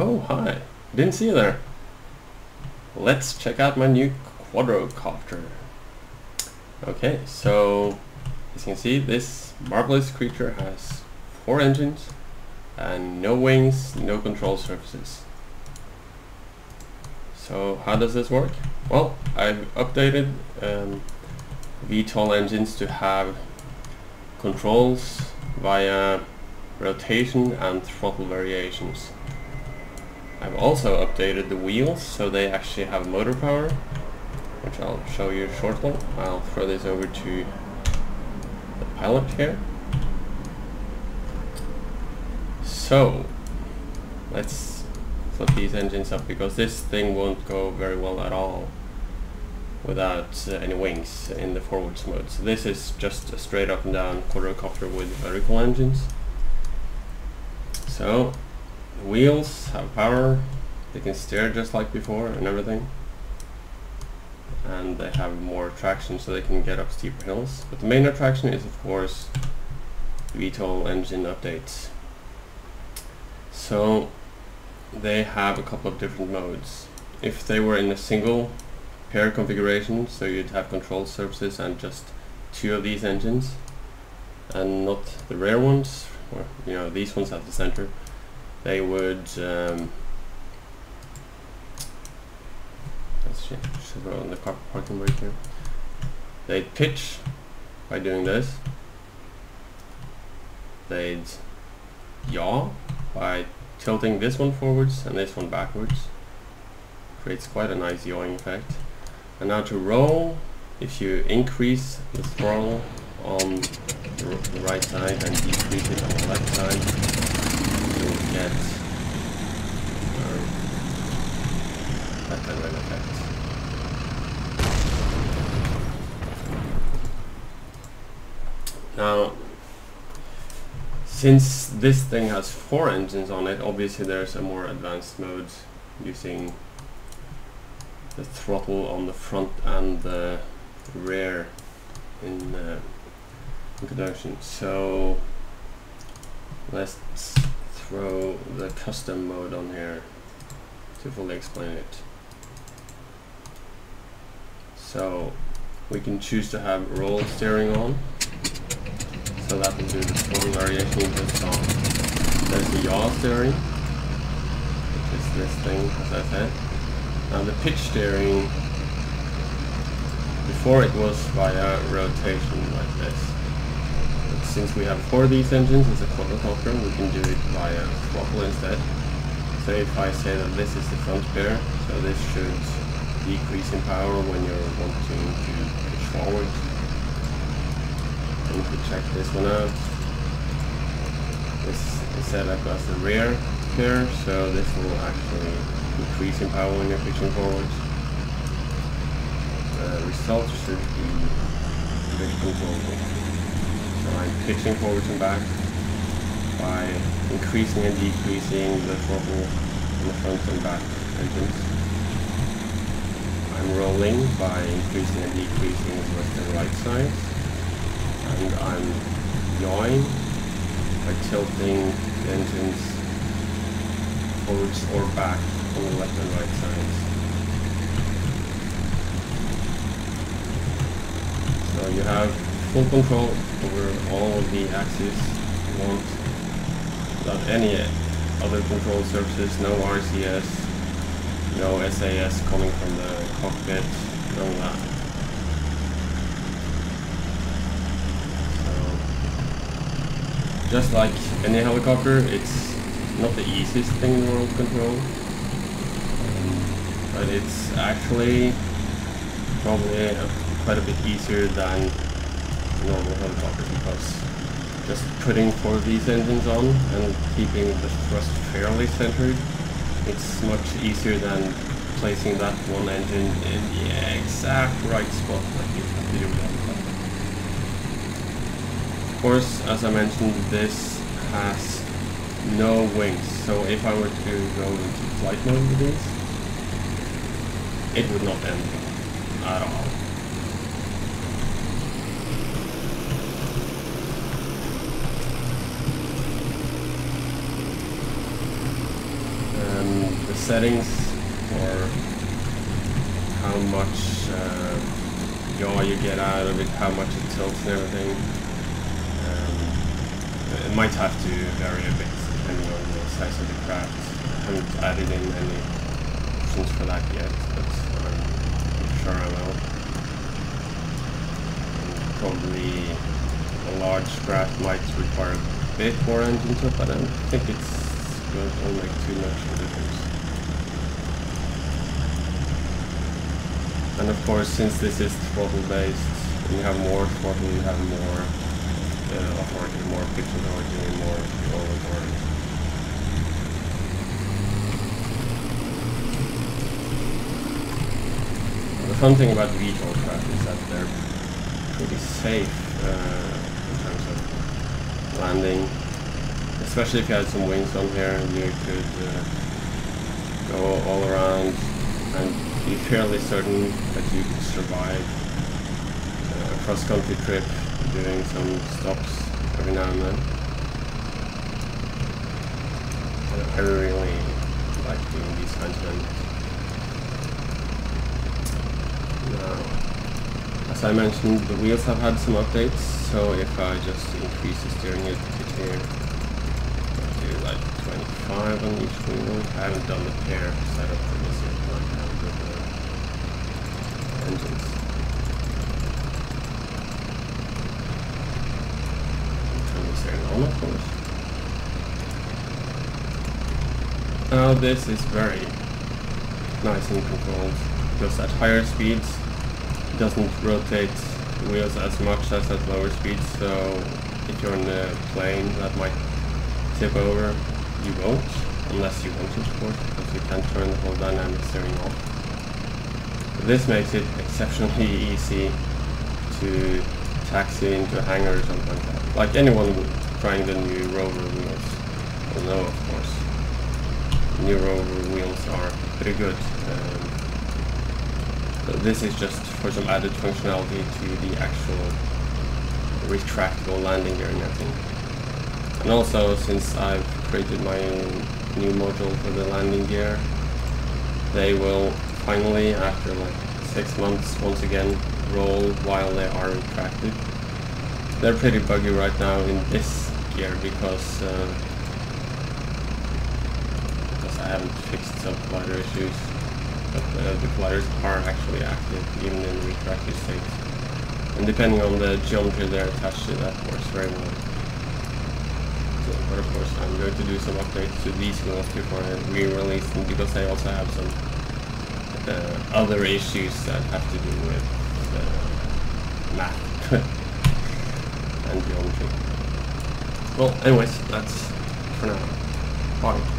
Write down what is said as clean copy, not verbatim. Oh, hi. Didn't see you there. Let's check out my new quadrocopter. Okay, so as you can see, this marvelous creature has 4 engines and no wings, no control surfaces. So how does this work? Well, I've updated VTOL engines to have controls via rotation and throttle variations. I've also updated the wheels so they actually have motor power, which I'll show you shortly. I'll throw this over to the pilot here. So let's flip these engines up, because this thing won't go very well at all without any wings in the forwards mode. So this is just a straight up and down quadrocopter with vertical engines. So the wheels have power, they can steer just like before and everything, and they have more traction so they can get up steeper hills. But the main attraction is, of course, VTOL engine updates. So they have a couple of different modes. If they were in a single pair configuration, so you'd have control surfaces and just 2 of these engines and not the rear ones, or you know, these ones at the center, they would should go on the parking brake here. They'd pitch by doing this, they'd yaw by tilting this one forwards and this one backwards. Creates quite a nice yawing effect. And now to roll, if you increase the throttle on the right side and decrease it on the left side, you'll get that kind of effect. Now, since this thing has 4 engines on it, obviously there's a more advanced mode using the throttle on the front and the rear in conjunction. So let's throw the custom mode on here to fully explain it. So we can choose to have roll steering on, so that will do the throttle variation we just saw. There's the yaw steering, which is this thing, as I said. Now the pitch steering, before it was via rotation like this, but since we have 4 of these engines as a quadrocopter, we can do it via throttle instead. So if I say that this is the front pair, so this should decrease in power when you're wanting to pitch forward. And if we check this one out, this is set up as the rear pair, so this will actually increase in power when you're pitching forwards. The result should be pitch controllable. So I'm pitching forwards and back by increasing and decreasing the throttle in the front and back engines. I'm rolling by increasing and decreasing the left and right sides, and I'm yawing by tilting the engines forwards or back on the left and right sides. So you have full control over all of the axes you want, without any other control surfaces, no RCS, no SAS coming from the cockpit, none of that. So just like any helicopter, it's not the easiest thing in the world to control. But it's actually probably quite a bit easier than a normal helicopter, because just putting 4 of these engines on and keeping the thrust fairly centered, it's much easier than placing that one engine in the exact right spot like you have to do with a helicopter. Of course, as I mentioned, this has no wings, so if I were to go into flight mode with these, it would not end at all. settings for how much yaw you get out of it, how much it tilts and everything. It might have to vary a bit depending on the size of the craft. I haven't added in any options for that yet, but I'm sure I will. And probably a large craft might require a bit more engine tilt, but I don't think it's going to make too much of a difference. And of course, since this is throttle based, when you have more throttle, you have more authority, more pitch authority, more yaw authority. The fun thing about VTOL craft is that they're pretty safe in terms of landing. Especially if you had some wings on here, you could go all around and be fairly certain that you could survive a cross-country trip, doing some stops every now and then. I really like doing these kinds of engines. Now, as I mentioned, the wheels have had some updates, so if I just increase the steering width here, I'll do like 25 on each wheel. I haven't done the pair setup for this yet, but I have with the engines. Of course. Now this is very nice and controlled, because at higher speeds it doesn't rotate the wheels as much as at lower speeds, so if you're in a plane that might tip over, you won't, unless you want to of course, because you can turn the whole dynamic steering off. But this makes it exceptionally easy to taxi into a hangar or something like that. Like anyone would. Trying the new rover wheels. Well, no, of course. New rover wheels are pretty good. But this is just for some added functionality to the actual retractable landing gear and everything. And also, since I've created my new module for the landing gear, they will finally, after like 6 months, once again roll while they are retracted. They're pretty buggy right now in this gear because I haven't fixed some collider issues, but the colliders are actually active even in retracted state. And depending on the geometry they're attached to, that works very well. So, but of course I'm going to do some updates to these wheels before I re-release them, because they also have some other issues that have to do with math. And geometry. Well, anyways, that's for now. Bye.